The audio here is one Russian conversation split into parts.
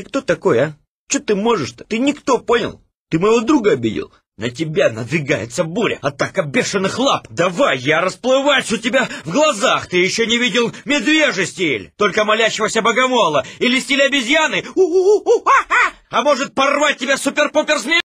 Ты кто такой, а? Че ты можешь-то? Ты никто, понял? Ты моего друга обидел? На тебя надвигается буря, атака бешеных лап. Давай, я расплываюсь у тебя в глазах. Ты еще не видел медвежий стиль, только молящегося богомола. Или стиль обезьяны. А может порвать тебя супер-пупер змея?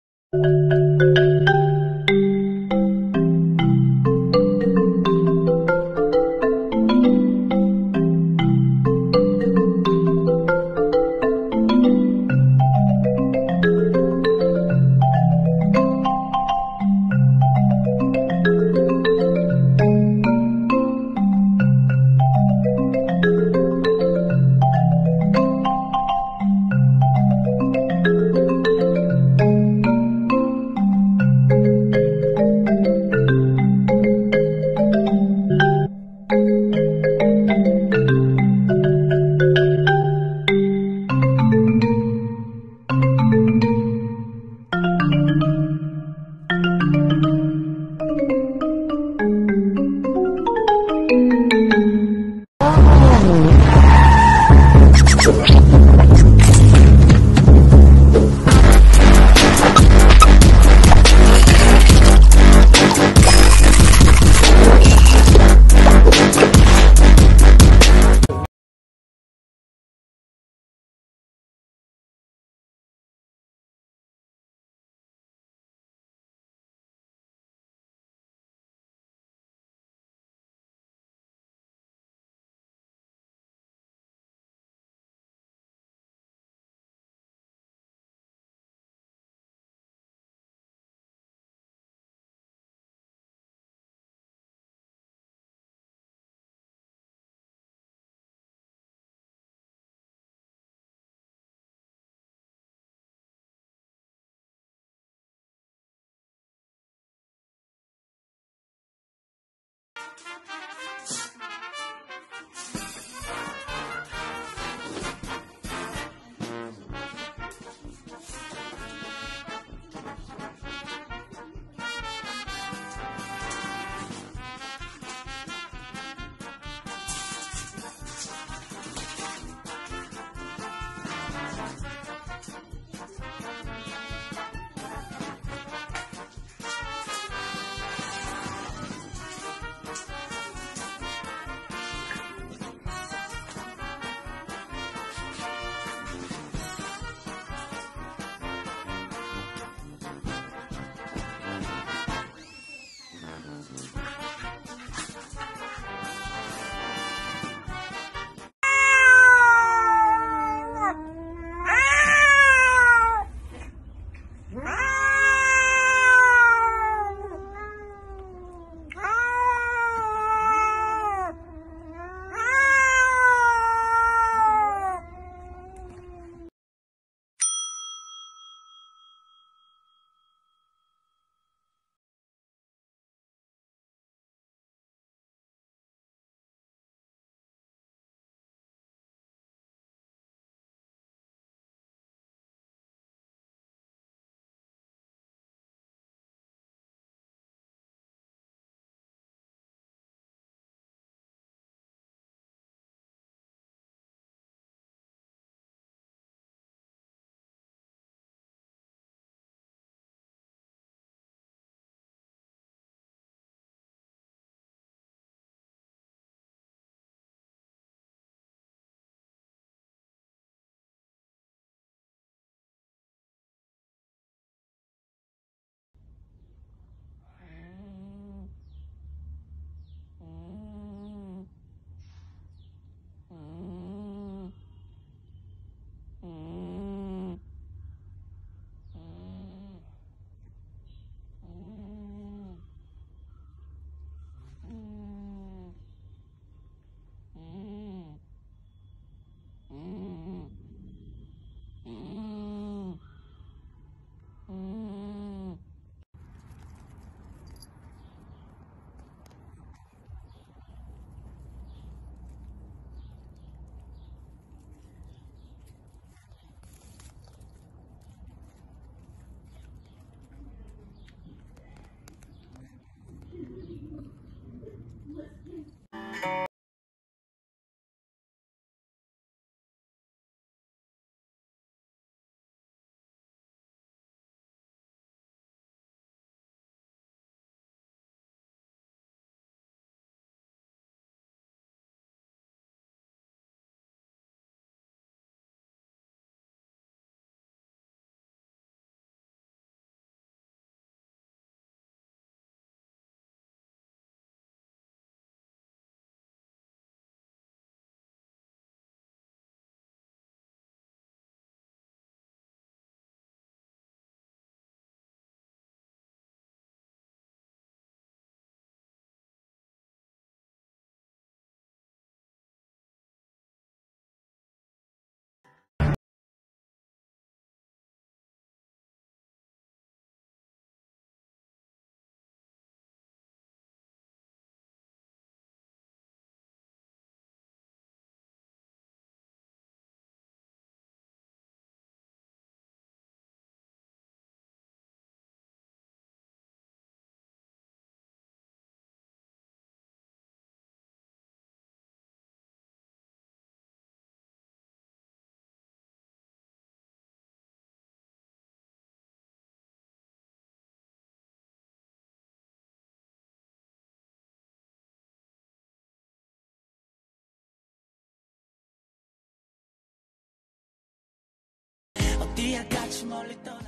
Малита.